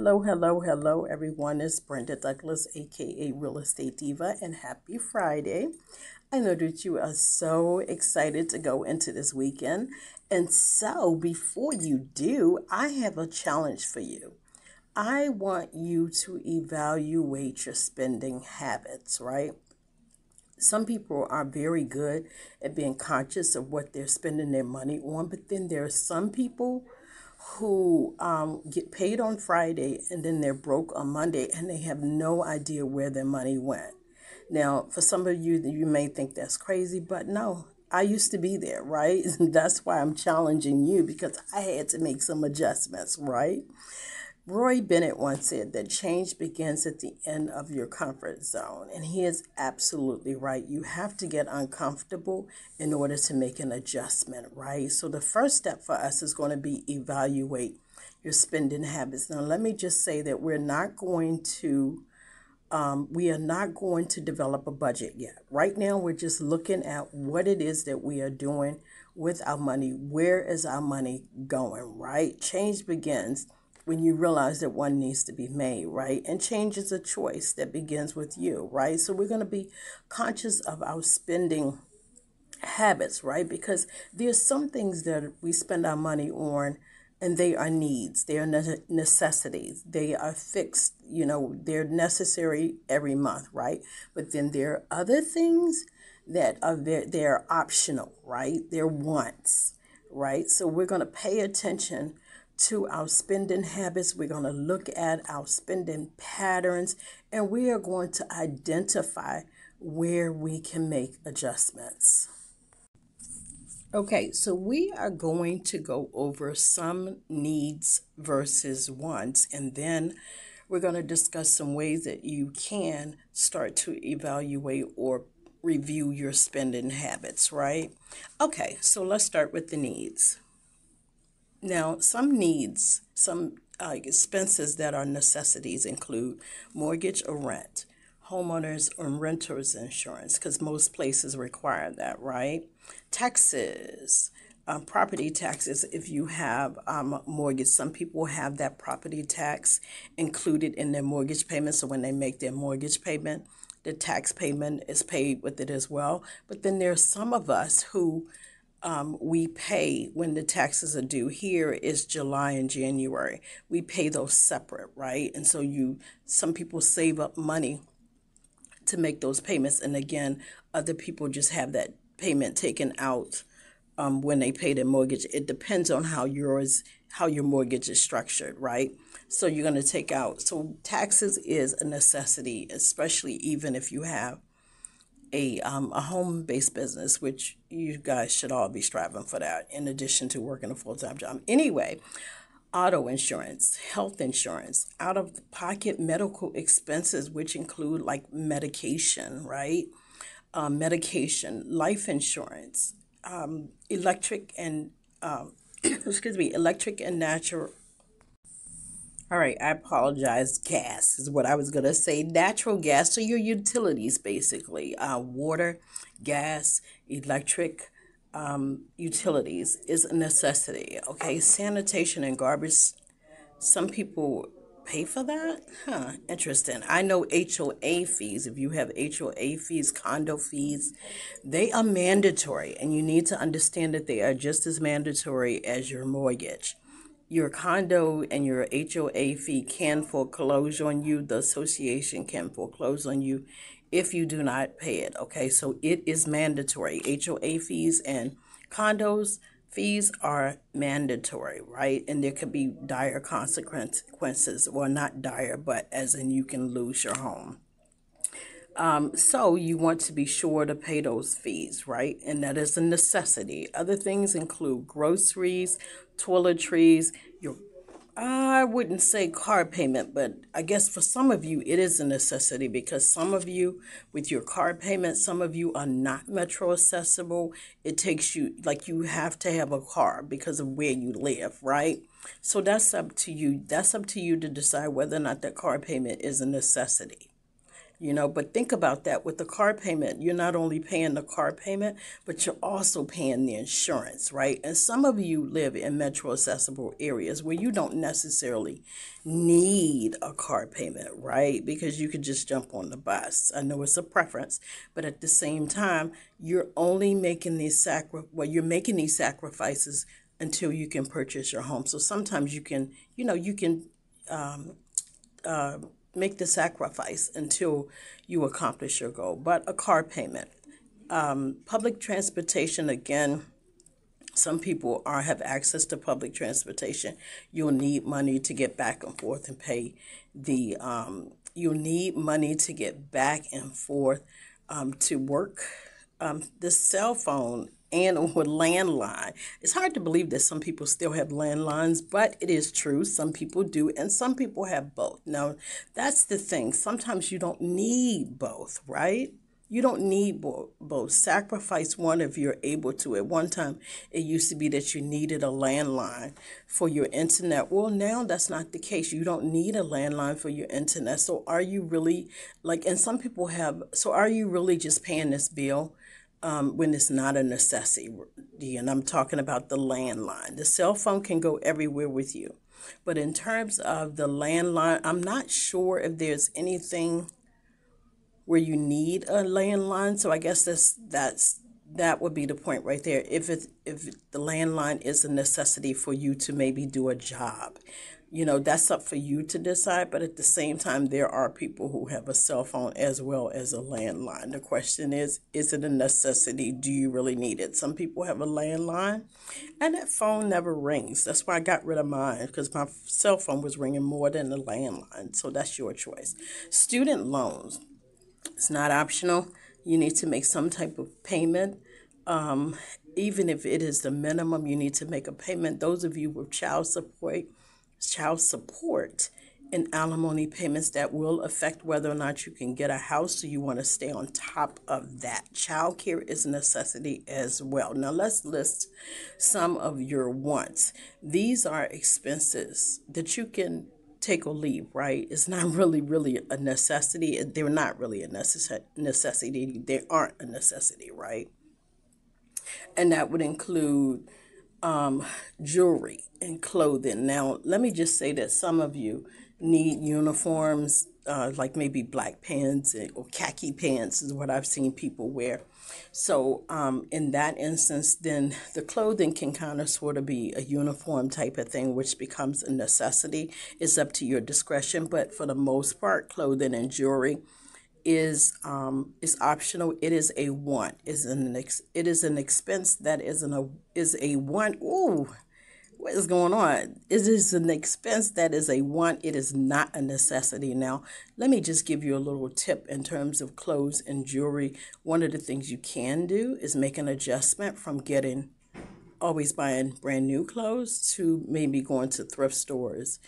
Hello, everyone. It's Brenda Douglas, aka Real Estate Diva, and happy Friday. I know that you are so excited to go into this weekend. And so before you do, I have a challenge for you. I want you to evaluate your spending habits, right? Some people are very good at being conscious of what they're spending their money on, but then there are some people who get paid on Friday and then they're broke on Monday and they have no idea where their money went. Now, for some of you, you may think that's crazy, but no, I used to be there, right? That's why I'm challenging you, because I had to make some adjustments, right? Roy Bennett once said that change begins at the end of your comfort zone, and he is absolutely right. You have to get uncomfortable in order to make an adjustment, right? So the first step for us is going to be evaluate your spending habits. Now, let me just say that we are not going to develop a budget yet. Right now, we're just looking at what it is that we are doing with our money. Where is our money going, right? Change begins when you realize that one needs to be made, right? And change is a choice that begins with you, right? So we're going to be conscious of our spending habits, right? Because there's some things that we spend our money on, and they are needs, they are necessities, they are fixed, you know, they're necessary every month, right? But then there are other things that are they're optional, right? They're wants, right? So we're going to pay attention to our spending habits. We're going to look at our spending patterns, and we are going to identify where we can make adjustments. Okay, so we are going to go over some needs versus wants, and then we're going to discuss some ways that you can start to evaluate or review your spending habits, right? Okay, so let's start with the needs. Now, some needs, some expenses that are necessities include mortgage or rent, homeowners or renters insurance, because most places require that, right? Taxes, property taxes if you have mortgage. Some people have that property tax included in their mortgage payment, so when they make their mortgage payment, the tax payment is paid with it as well. But then there's some of us who we pay when the taxes are due. Here is July and January. We pay those separate, right? And so some people save up money to make those payments. And again, other people just have that payment taken out when they pay their mortgage. It depends on how your mortgage is structured, right? So you're going to take out. So taxes is a necessity, especially even if you have a home-based business, which you guys should all be striving for that, in addition to working a full-time job. Anyway, auto insurance, health insurance, out-of-pocket medical expenses, which include like medication, right? Medication, life insurance, electric and natural. All right, I apologize. Gas is what I was going to say. Natural gas, so your utilities basically. Water, gas, electric, utilities is a necessity, okay? Sanitation and garbage, some people pay for that? Huh, interesting. I know HOA fees, if you have HOA fees, condo fees, they are mandatory, and you need to understand that they are just as mandatory as your mortgage. Your condo and your HOA fee can foreclose on you. The association can foreclose on you if you do not pay it, okay? So it is mandatory. HOA fees and condos fees are mandatory, right? And there could be dire consequences. Well, not dire, but as in you can lose your home. So you want to be sure to pay those fees, right? And that is a necessity. Other things include groceries, toiletries, I wouldn't say car payment, but I guess for some of you it is a necessity, because some of you with your car payment, some of you are not metro accessible. It takes you, like you have to have a car because of where you live, right? So that's up to you. That's up to you to decide whether or not that car payment is a necessity. you know. But think about that with the car payment. You're not only paying the car payment, but you're also paying the insurance, right? And some of you live in metro accessible areas where you don't necessarily need a car payment, right? Because you could just jump on the bus. I know it's a preference, but at the same time, you're only making these sacrifices until you can purchase your home. So sometimes you can, you know, you can make the sacrifice until you accomplish your goal. But a car payment, public transportation, again, some people have access to public transportation. You'll need money to get back and forth and pay the, you'll need money to get back and forth to work. The cell phone and or landline. It's hard to believe that some people still have landlines, but it is true. Some people do, and some people have both. Now, that's the thing. Sometimes you don't need both, right? You don't need both. Sacrifice one if you're able to. At one time, it used to be that you needed a landline for your internet. Well, now that's not the case. You don't need a landline for your internet. So are you really, like, and some people have, so are you really just paying this bill when it's not a necessity? And I'm talking about the landline. The cell phone can go everywhere with you. But in terms of the landline, I'm not sure if there's anything where you need a landline. So I guess that would be the point right there. If the landline is a necessity for you to maybe do a job, you know, that's up for you to decide. But at the same time, there are people who have a cell phone as well as a landline. The question is it a necessity? Do you really need it? Some people have a landline and that phone never rings. That's why I got rid of mine, because my cell phone was ringing more than the landline. So that's your choice. Student loans. It's not optional. You need to make some type of payment. Even if it is the minimum, you need to make a payment. Those of you with child support and alimony payments, that will affect whether or not you can get a house. So you want to stay on top of that. Child care is a necessity as well. Now let's list some of your wants. These are expenses that you can take or leave, right? It's not really a necessity. They're not really a necessity. They aren't a necessity, right? And that would include jewelry and clothing. Now, let me just say that some of you need uniforms, like maybe black pants or khaki pants is what I've seen people wear. So in that instance, then the clothing can kind of sort of be a uniform type of thing, which becomes a necessity. It's up to your discretion. But for the most part, clothing and jewelry is optional. It is a want. It is an expense that is a want. Ooh, what is going on? It is an expense that is a want. It is not a necessity. Now, let me just give you a little tip in terms of clothes and jewelry. One of the things you can do is make an adjustment from getting, always buying brand new clothes to maybe going to thrift stores,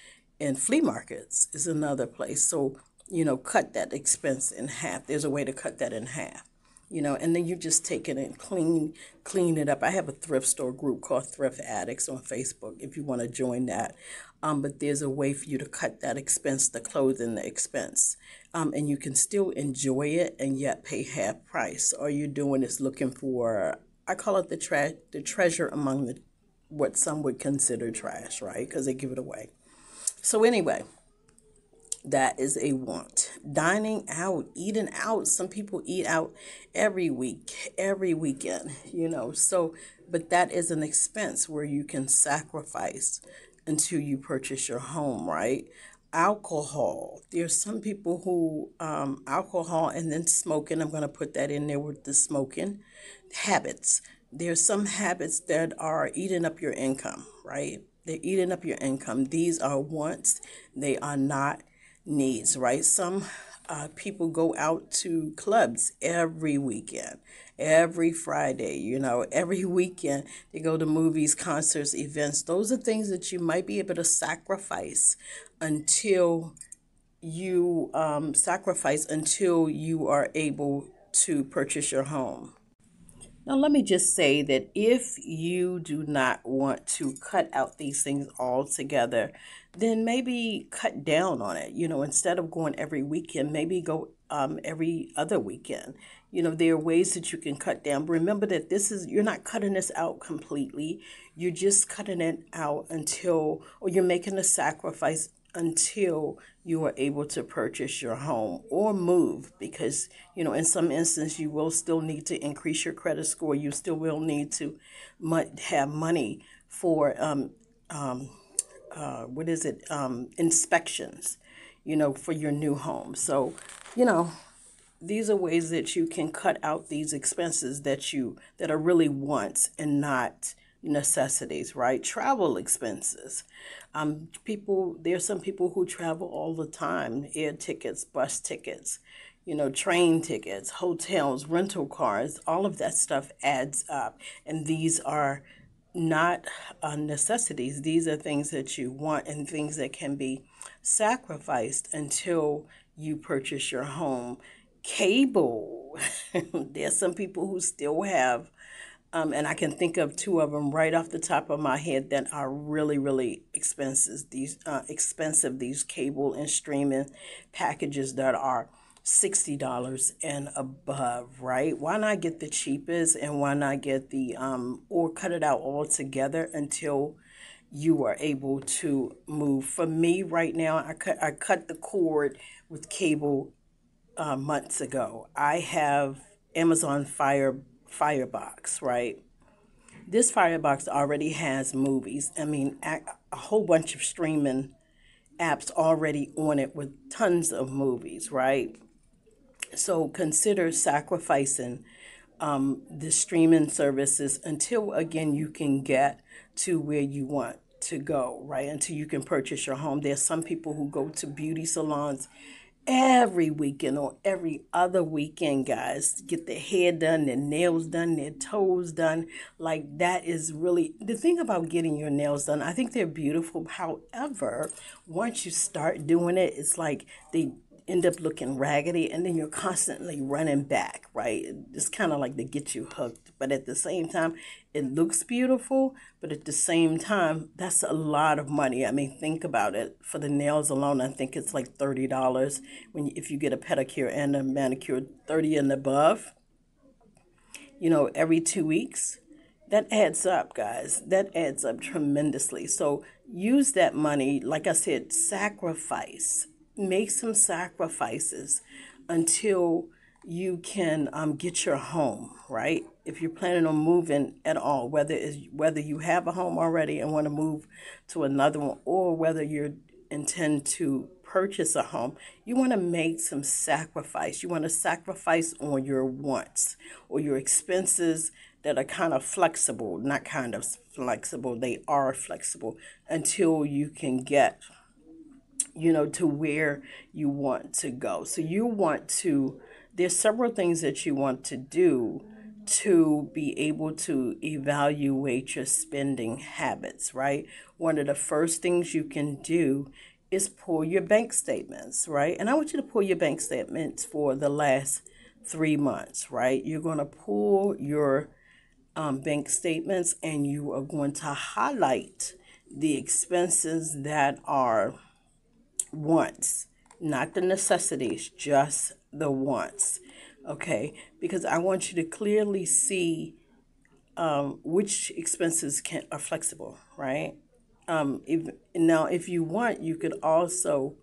and flea markets is another place. So, you know, cut that expense in half. There's a way to cut that in half. You know, and then you just take it and clean it up. I have a thrift store group called Thrift Addicts on Facebook if you want to join that. But there's a way for you to cut that expense, the clothing, the expense. And you can still enjoy it and yet pay half price. All you're doing is looking for, I call it the treasure among what some would consider trash, right? Because they give it away. So anyway, that is a want. Dining out, eating out. Some people eat out every week, every weekend, you know. So, but that is an expense where you can sacrifice until you purchase your home, right? Alcohol. There's some people who, alcohol and then smoking. I'm going to put that in there with the smoking habits. There's some habits that are eating up your income, right? They're eating up your income. These are wants. They are not needs, right? Some people go out to clubs every weekend, every Friday, you know, every weekend. They go to movies, concerts, events. Those are things that you might be able to sacrifice until you are able to purchase your home. Now, let me just say that if you do not want to cut out these things altogether, then maybe cut down on it. You know, instead of going every weekend, maybe go every other weekend. You know, there are ways that you can cut down. Remember that this is, you're not cutting this out completely. You're just cutting it out until, or you're making a sacrifice until you are able to purchase your home or move, because, you know, in some instance, you will still need to increase your credit score. You still will need to have money for, inspections, you know, for your new home. So, you know, these are ways that you can cut out these expenses that are really wants and not necessities, right? Travel expenses. There's some people who travel all the time, air tickets, bus tickets, you know, train tickets, hotels, rental cars, all of that stuff adds up. And these are not necessities. These are things that you want and things that can be sacrificed until you purchase your home. Cable. There's some people who still have, and I can think of two of them right off the top of my head that are really, really expensive. These cable and streaming packages that are $60 and above, right? Why not get the cheapest, and why not get the, or cut it out altogether until you are able to move. For me right now, I cut the cord with cable months ago. I have Amazon Firebox, right? This Firebox already has movies. I mean, a whole bunch of streaming apps already on it with tons of movies, right? So consider sacrificing the streaming services until, again, you can get to where you want to go, right? Until you can purchase your home. There's some people who go to beauty salons every weekend or every other weekend, guys, get their hair done, their nails done, their toes done. Like, that is really the thing about getting your nails done. I think they're beautiful. However, once you start doing it, it's like they end up looking raggedy, and then you're constantly running back, right? It's kind of like they get you hooked, but at the same time, it looks beautiful, but at the same time, that's a lot of money. I mean, think about it. For the nails alone, I think it's like $30 if you get a pedicure and a manicure, $30 and above, you know, every 2 weeks. That adds up, guys. That adds up tremendously. So use that money, like I said, sacrifice. Make some sacrifices until you can get your home, right? If you're planning on moving at all, whether you have a home already and want to move to another one, or whether you intend to purchase a home, you want to make some sacrifice. You want to sacrifice on your wants or your expenses that are kind of flexible, not kind of flexible, they are flexible, until you can get, you know, to where you want to go. So there's several things that you want to do to be able to evaluate your spending habits, right? One of the first things you can do is pull your bank statements, right? And I want you to pull your bank statements for the last 3 months, right? You're going to pull your bank statements, and you are going to highlight the expenses that are wants, not the necessities, just the wants, okay? Because I want you to clearly see which expenses are flexible, right? If you want, you could also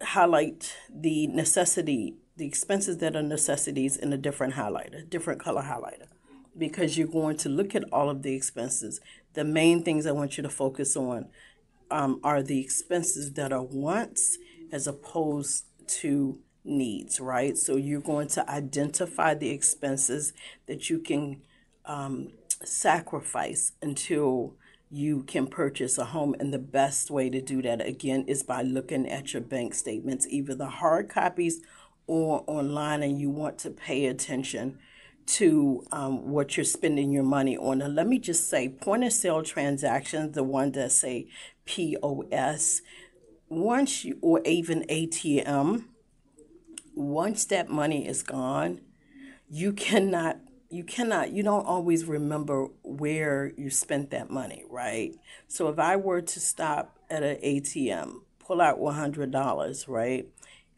highlight the expenses that are necessities in a different color highlighter, because you're going to look at all of the expenses. The main things I want you to focus on are the expenses that are wants as opposed to needs, right? So you're going to identify the expenses that you can sacrifice until you can purchase a home. And the best way to do that, again, is by looking at your bank statements, either the hard copies or online, and you want to pay attention to what you're spending your money on. And let me just say, point of sale transactions, the ones that say POS, or even ATM, once that money is gone, you cannot you don't always remember where you spent that money, right? So if I were to stop at an ATM, pull out $100, right?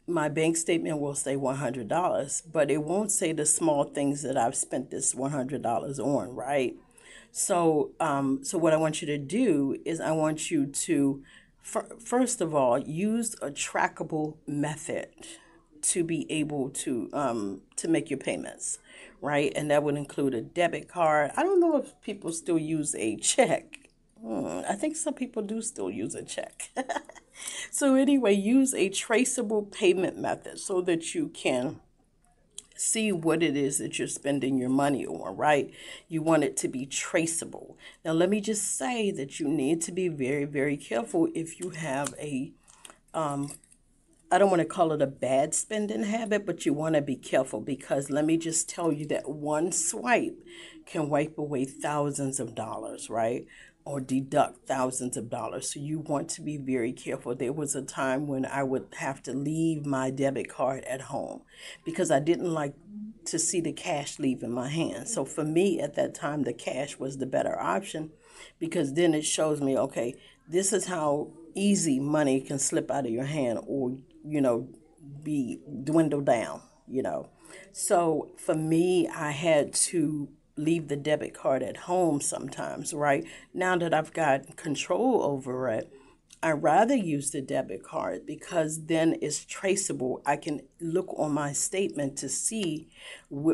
My bank statement will say $100, but it won't say the small things that I've spent this $100 on, right? So, so what I want you to do is I want you to, first of all, use a trackable method to be able to make your payments, right? And that would include a debit card. I don't know if people still use a check. I think some people do still use a check. So anyway, use a traceable payment method so that you can see what it is that you're spending your money on, right? You want it to be traceable. Now, let me just say that you need to be very, very careful if you have a I don't want to call it a bad spending habit, but you want to be careful, because let me just tell you that one swipe can wipe away thousands of dollars, right? Or deduct thousands of dollars. So you want to be very careful. There was a time when I would have to leave my debit card at home because I didn't like to see the cash leave in my hand. So for me at that time, the cash was the better option, because then it shows me, okay, this is how easy money can slip out of your hand, or be dwindled down, So for me, I had to leave the debit card at home sometimes, right? Now that I've got control over it, I rather use the debit card because then it's traceable. I can look on my statement to see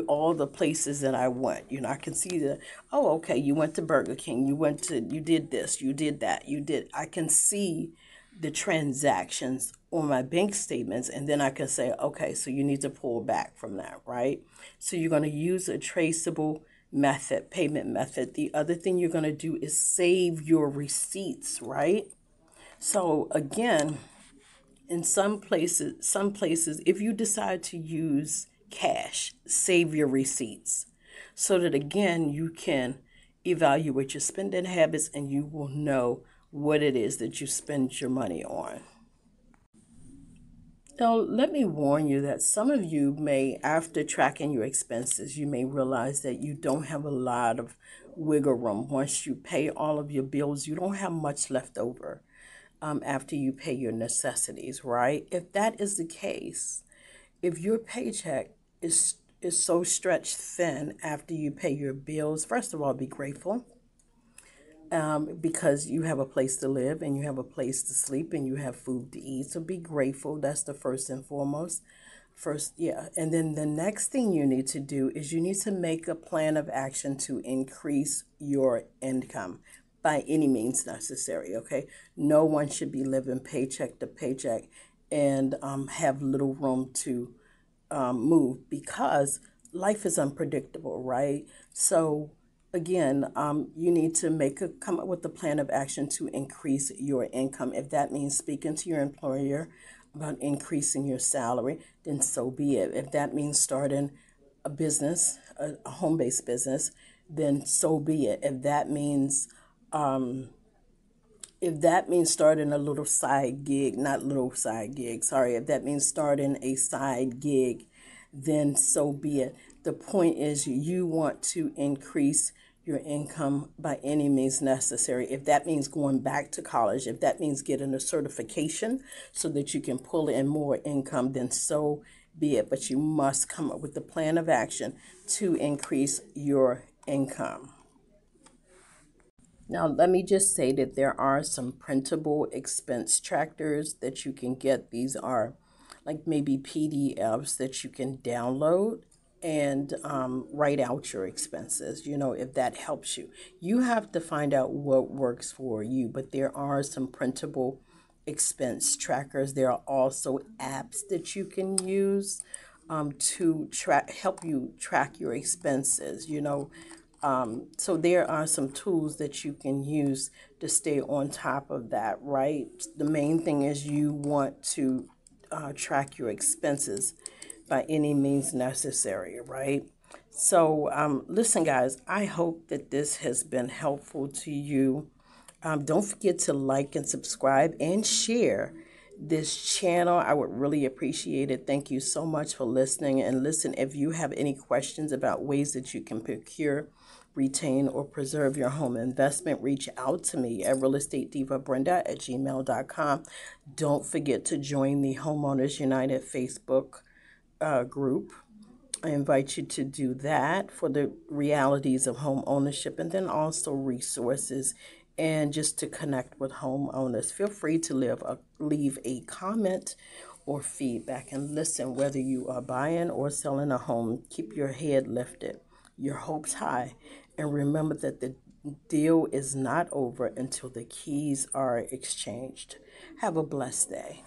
all the places that I went. I can see that, oh, okay, you went to Burger King, you did this, you did that, I can see the transactions on my bank statements, and then I can say, okay, so you need to pull back from that, right? So you're going to use a traceable payment method. The other thing you're going to do is save your receipts, right? So again, in some places, if you decide to use cash, save your receipts so that, again, you can evaluate your spending habits and you will know what it is that you spend your money on. Now, let me warn you that some of you may, after tracking your expenses, you may realize that you don't have a lot of wiggle room. Once you pay all of your bills, you don't have much left over after you pay your necessities, right? If that is the case, if your paycheck is so stretched thin after you pay your bills, first of all, be grateful because you have a place to live and you have a place to sleep and you have food to eat. So be grateful. That's the first and foremost. And then the next thing you need to do is you need to make a plan of action to increase your income. By any means necessary, okay? No one should be living paycheck to paycheck and have little room to move, because life is unpredictable, right? So again, you need to come up with a plan of action to increase your income. If that means speaking to your employer about increasing your salary, then so be it. If that means starting a business, a home-based business, then so be it. If that means starting a little side gig, if that means starting a side gig, then so be it. The point is you want to increase your income by any means necessary. If that means going back to college, if that means getting a certification so that you can pull in more income, then so be it. But you must come up with a plan of action to increase your income. Now, let me just say that there are some printable expense trackers that you can get. These are like maybe PDFs that you can download and write out your expenses, if that helps you. You have to find out what works for you, but there are some printable expense trackers. There are also apps that you can use to help you track your expenses, so there are some tools that you can use to stay on top of that, right? The main thing is you want to track your expenses by any means necessary, right? So listen, guys, I hope that this has been helpful to you. Don't forget to like and subscribe and share this channel. I would really appreciate it. Thank you so much for listening. And listen, if you have any questions about ways that you can procure, retain, or preserve your home investment, reach out to me at realestateDivaBrenda@gmail.com. Don't forget to join the Homeowners United Facebook group. I invite you to do that for the realities of home ownership, and then also resources and just to connect with homeowners. Feel free to leave a comment or feedback. And listen, whether you are buying or selling a home, keep your head lifted, your hopes high, and remember that the deal is not over until the keys are exchanged. Have a blessed day.